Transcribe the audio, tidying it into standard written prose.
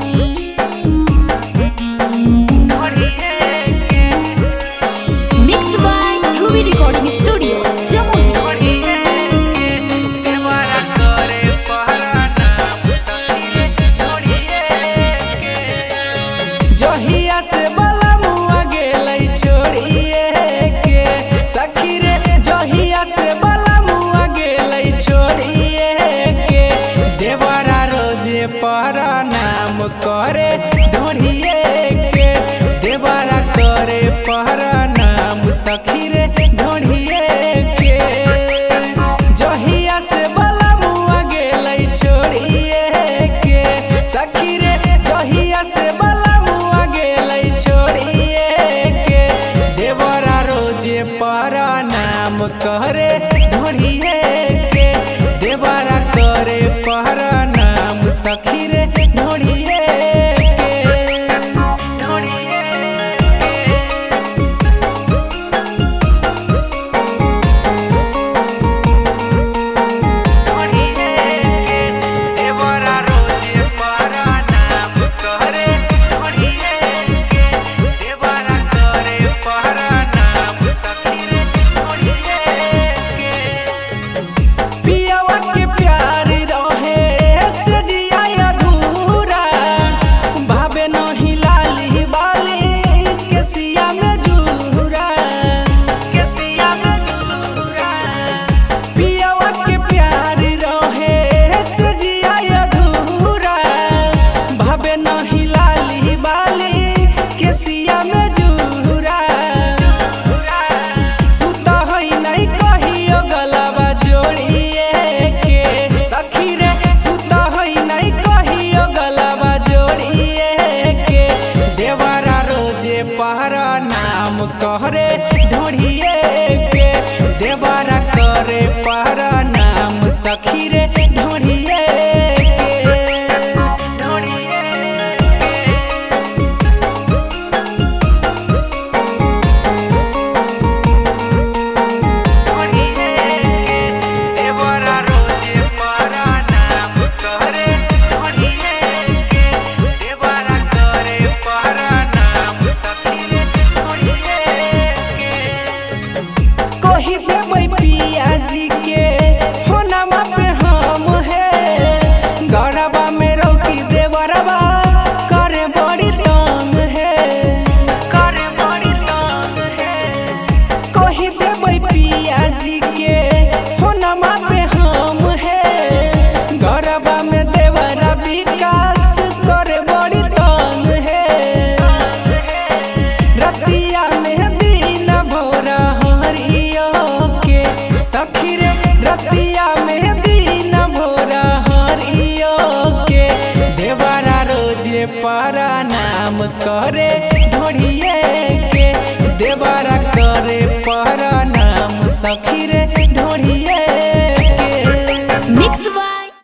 करे ढोढ़िए के देवरा करे पहरा नाम सखी रे ढोढ़िए के जहिया से बलमुआ गेलई छोड़िए के सखी रे जहिया से बलमुआ गेलई छोड़िए के देवरा रोजे पहरा नाम करे ढोढ़िए के देवरा करे पहरा नाम सखी रे ढोढ़िए कहरे ढोढ़िए के देवरा करे पहरा नाम सखी रे ढोढ़िए देवरा नाम करे ढोढ़िए के देवरा करे पहरा नाम सखी रे ढोढ़िए।